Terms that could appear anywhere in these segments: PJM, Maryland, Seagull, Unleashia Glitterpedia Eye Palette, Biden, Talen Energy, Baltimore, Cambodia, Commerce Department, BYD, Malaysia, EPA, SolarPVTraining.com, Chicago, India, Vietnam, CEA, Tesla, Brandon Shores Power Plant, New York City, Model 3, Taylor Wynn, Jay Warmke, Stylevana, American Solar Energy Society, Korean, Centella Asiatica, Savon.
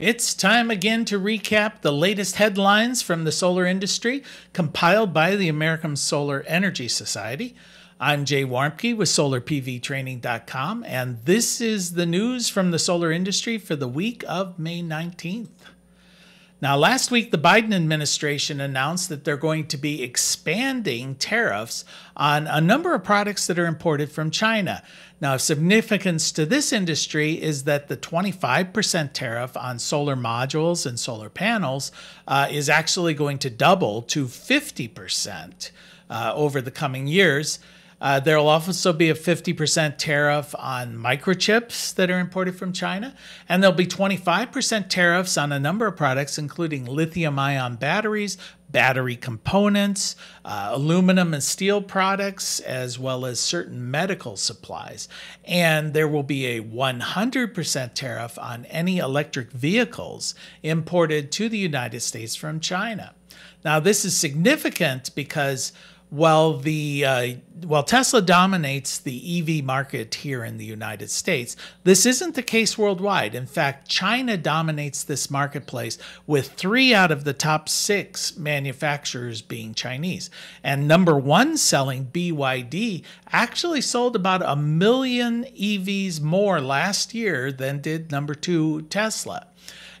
It's time again to recap the latest headlines from the solar industry compiled by the American Solar Energy Society. I'm Jay Warmke with SolarPVTraining.com, and this is the news from the solar industry for the week of May 19th. Now, last week, the Biden administration announced that they're going to be expanding tariffs on a number of products that are imported from China. Now, of significance to this industry is that the 25% tariff on solar modules and solar panels is actually going to double to 50% over the coming years. There will also be a 50% tariff on microchips that are imported from China, and there'll be 25% tariffs on a number of products, including lithium-ion batteries, battery components, aluminum and steel products, as well as certain medical supplies. And there will be a 100% tariff on any electric vehicles imported to the United States from China. Now, this is significant because while Tesla dominates the EV market here in the United States, this isn't the case worldwide. In fact, China dominates this marketplace with 3 out of the top 6 manufacturers being Chinese. And #1 selling BYD actually sold about 1 million EVs more last year than did #2 Tesla.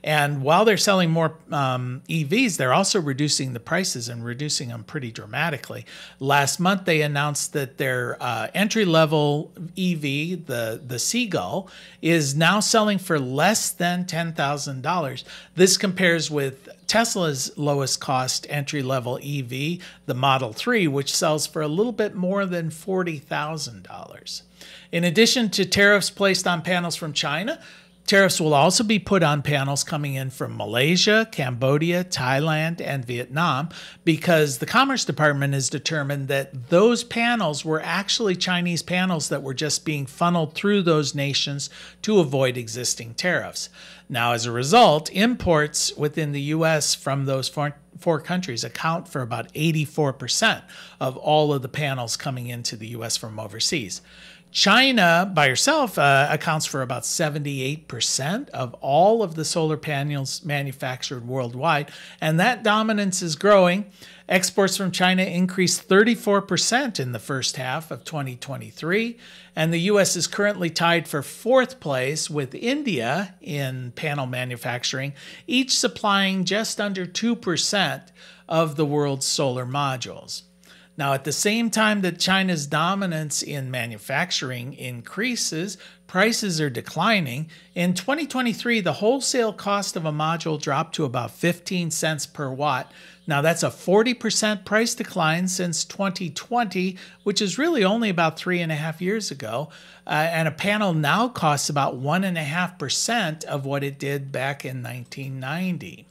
And while they're selling more EVs, they're also reducing the prices and reducing them pretty dramatically. Last month, they announced that their entry-level EV, the Seagull, is now selling for less than $10,000. This compares with Tesla's lowest cost entry-level EV, the Model 3, which sells for a little bit more than $40,000. In addition to tariffs placed on panels from China, tariffs will also be put on panels coming in from Malaysia, Cambodia, Thailand, and Vietnam, because the Commerce Department has determined that those panels were actually Chinese panels that were just being funneled through those nations to avoid existing tariffs. Now, as a result, imports within the U.S. from those four countries account for about 84% of all of the panels coming into the U.S. from overseas. China by herself accounts for about 78% of all of the solar panels manufactured worldwide, and that dominance is growing. Exports from China increased 34% in the first half of 2023, and the U.S. is currently tied for 4th place with India in panel manufacturing, each supplying just under 2% of the world's solar modules. Now, at the same time that China's dominance in manufacturing increases, prices are declining. In 2023, the wholesale cost of a module dropped to about 15 cents per watt. Now, that's a 40% price decline since 2020, which is really only about 3.5 years ago. And a panel now costs about 1.5% of what it did back in 1990.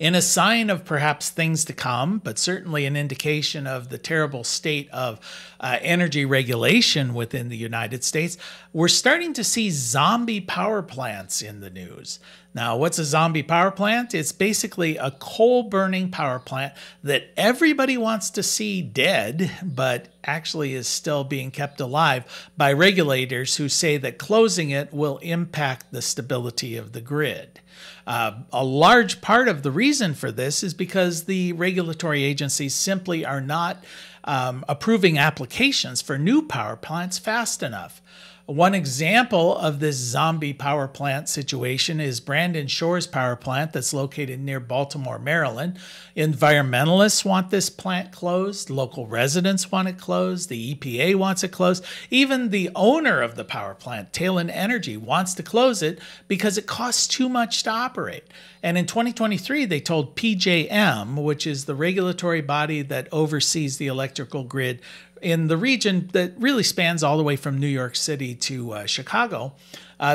In a sign of perhaps things to come, but certainly an indication of the terrible state of energy regulation within the United States, we're starting to see zombie power plants in the news. Now, what's a zombie power plant? It's basically a coal-burning power plant that everybody wants to see dead, but actually is still being kept alive by regulators who say that closing it will impact the stability of the grid. A large part of the reason for this is because the regulatory agencies simply are not approving applications for new power plants fast enough. One example of this zombie power plant situation is Brandon Shores Power Plant that's located near Baltimore, Maryland. Environmentalists want this plant closed. Local residents want it closed. The EPA wants it closed. Even the owner of the power plant, Talen Energy, wants to close it because it costs too much to operate. And in 2023, they told PJM, which is the regulatory body that oversees the electrical grid in the region that really spans all the way from New York City to Chicago.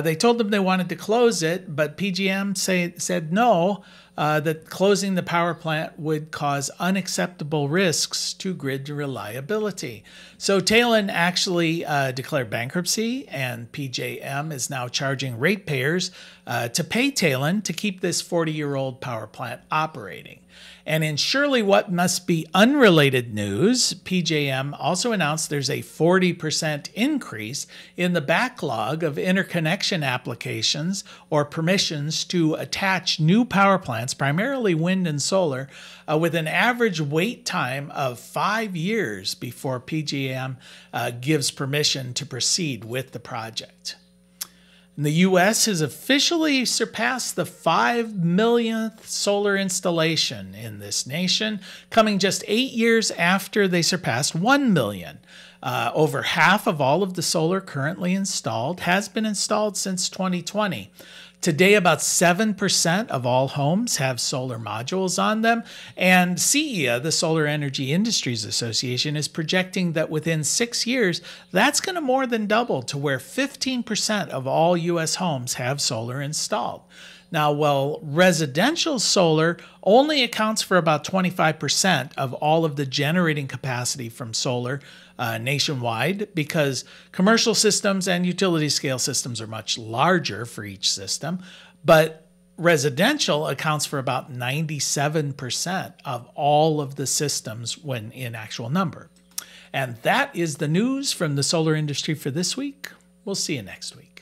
They told them they wanted to close it, but PJM said no, that closing the power plant would cause unacceptable risks to grid reliability. So Talen actually declared bankruptcy, and PJM is now charging ratepayers to pay Talen to keep this 40-year-old power plant operating. And in surely what must be unrelated news, PJM also announced there's a 40% increase in the backlog of interconnection connection applications or permissions to attach new power plants, primarily wind and solar, with an average wait time of 5 years before PJM gives permission to proceed with the project. The U.S. has officially surpassed the 5 millionth solar installation in this nation, coming just 8 years after they surpassed 1 million. Over half of all of the solar currently installed has been installed since 2020. Today, about 7% of all homes have solar modules on them, and CEA, the Solar Energy Industries Association, is projecting that within 6 years, that's going to more than double to where 15% of all U.S. homes have solar installed. Now, while residential solar only accounts for about 25% of all of the generating capacity from solar nationwide, because commercial systems and utility scale systems are much larger for each system, but residential accounts for about 97% of all of the systems when in actual number. And that is the news from the solar industry for this week. We'll see you next week.